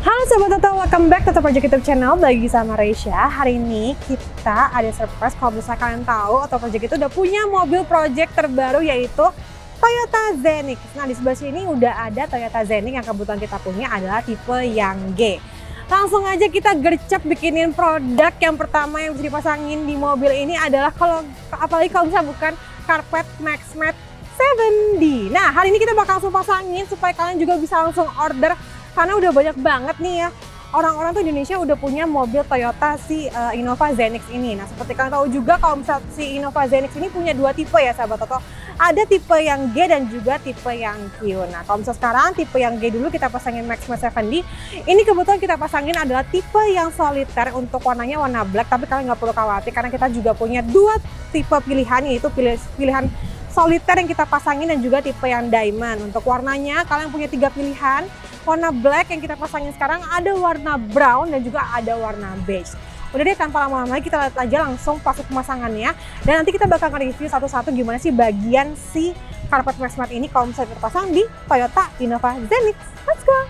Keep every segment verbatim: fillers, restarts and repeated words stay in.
Halo Sobat Toto, welcome back to OtoProject YouTube channel. Bagi sama Reisha, hari ini kita ada surprise. Kalau bisa kalian tahu, OtoProject itu udah punya mobil project terbaru yaitu Toyota Zenix. Nah di sebelah sini udah ada Toyota Zenix yang kebetulan kita punya adalah tipe yang G. Langsung aja kita gercep bikinin produk yang pertama yang bisa dipasangin di mobil ini adalah kalau apalagi kalau bisa bukan karpet Maxmat seven D. Nah hari ini kita bakal langsung pasangin supaya kalian juga bisa langsung order. Karena udah banyak banget nih ya, orang-orang tuh Indonesia udah punya mobil Toyota si uh, Innova Zenix ini. Nah seperti kalian tahu juga kalau misal si Innova Zenix ini punya dua tipe ya sahabat Toto. Ada tipe yang G dan juga tipe yang Q. Nah kalau misal sekarang tipe yang G dulu kita pasangin Maxmat seven D. Ini kebetulan kita pasangin adalah tipe yang soliter untuk warnanya warna black. Tapi kalian nggak perlu khawatir karena kita juga punya dua tipe pilihan, yaitu pilihan soliter yang kita pasangin dan juga tipe yang diamond. Untuk warnanya kalian punya tiga pilihan. Warna black yang kita pasangin sekarang, ada warna brown dan juga ada warna beige. Udah deh tanpa lama-lama kita lihat aja langsung masuk pemasangannya. Dan nanti kita bakal nge-review satu-satu gimana sih bagian si karpet Maxmat ini kalau misalnya terpasang di Toyota Innova Zenix. Let's go!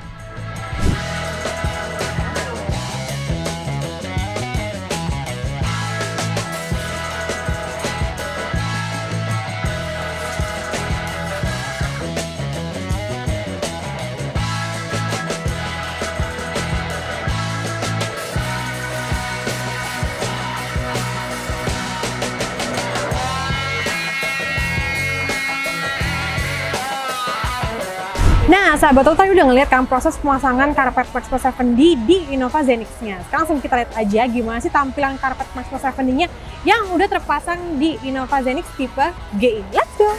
Nah, sahabat Toto tadi udah ngeliat kan proses pemasangan karpet Maxmat seven D di Innova Zenix-nya. Sekarang langsung kita lihat aja gimana sih tampilan karpet Maxmat seven D-nya yang udah terpasang di Innova Zenix tipe G. Let's go!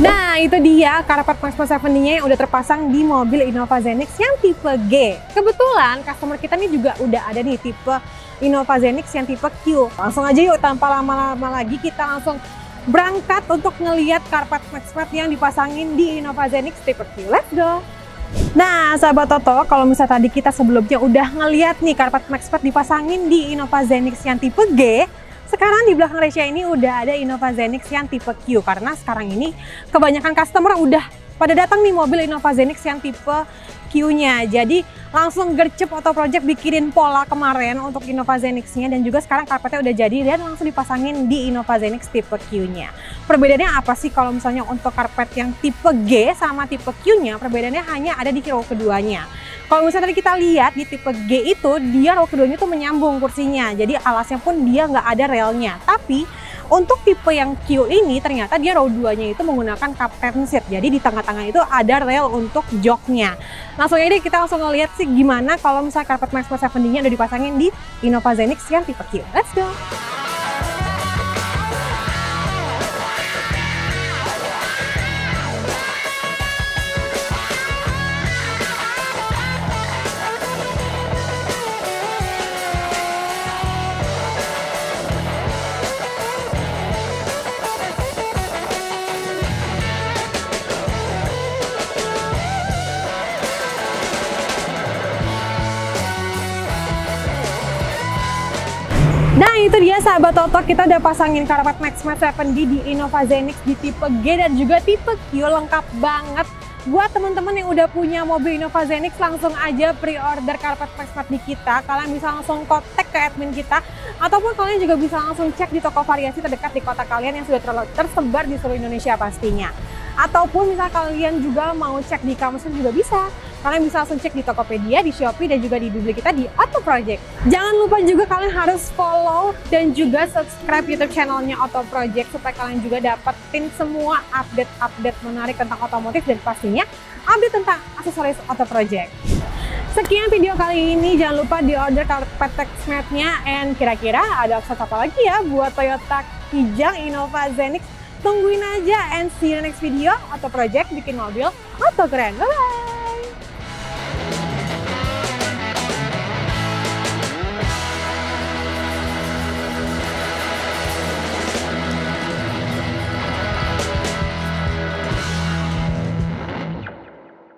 Nah itu dia karpet Maxmat seven D-nya yang udah terpasang di mobil Innova Zenix yang tipe G. Kebetulan customer kita nih juga udah ada nih tipe Innova Zenix yang tipe Q. Langsung aja yuk tanpa lama-lama lagi kita langsung berangkat untuk ngeliat karpet Maxmat yang dipasangin di Innova Zenix tipe Q. Let's go! Nah sahabat Toto, kalau misalnya tadi kita sebelumnya udah ngeliat nih karpet Maxmat dipasangin di Innova Zenix yang tipe G. Sekarang di belakang Reisha ini udah ada Innova Zenix yang tipe Q, karena sekarang ini kebanyakan customer udah pada datang nih mobil Innova Zenix yang tipe Q-nya. Jadi langsung gercep OtoProject bikinin pola kemarin untuk Innova Zenix-nya, dan juga sekarang karpetnya udah jadi dan langsung dipasangin di Innova Zenix tipe Q-nya. Perbedaannya apa sih kalau misalnya untuk karpet yang tipe G sama tipe Q-nya? Perbedaannya hanya ada di row keduanya. Kalau misalnya tadi kita lihat di tipe G itu, dia row keduanya tuh menyambung kursinya. Jadi alasnya pun dia nggak ada relnya. Tapi untuk tipe yang Q ini ternyata dia row duanya itu menggunakan captain seat. Jadi di tengah-tengah itu ada rel untuk joknya. Langsung aja deh kita langsung ngeliat sih gimana kalau misalnya karpet Maxmat seven D-nya udah dipasangin di Innova Zenix yang tipe Q. Let's go! Nah itu dia sahabat Toto, kita udah pasangin karpet Maxmat seven D di Innova Zenix di tipe G dan juga tipe Q. Lengkap banget. Buat teman-teman yang udah punya mobil Innova Zenix, langsung aja pre-order karpet Maxmat di kita. Kalian bisa langsung kontak ke admin kita, ataupun kalian juga bisa langsung cek di toko variasi terdekat di kota kalian yang sudah tersebar di seluruh Indonesia pastinya. Ataupun misal kalian juga mau cek di Amazon juga bisa. Kalian bisa langsung cek di Tokopedia, di Shopee, dan juga di Blibli kita di OtoProject. Jangan lupa juga kalian harus follow dan juga subscribe YouTube channelnya OtoProject supaya kalian juga dapetin semua update-update menarik tentang otomotif dan pastinya update tentang aksesoris OtoProject. Sekian video kali ini, jangan lupa di order karpet Maxmat-nya, and kira-kira ada aksesoris apa lagi ya buat Toyota Kijang Innova Zenix. Tungguin aja, and see you next video. OtoProject bikin mobil auto keren. Bye-bye!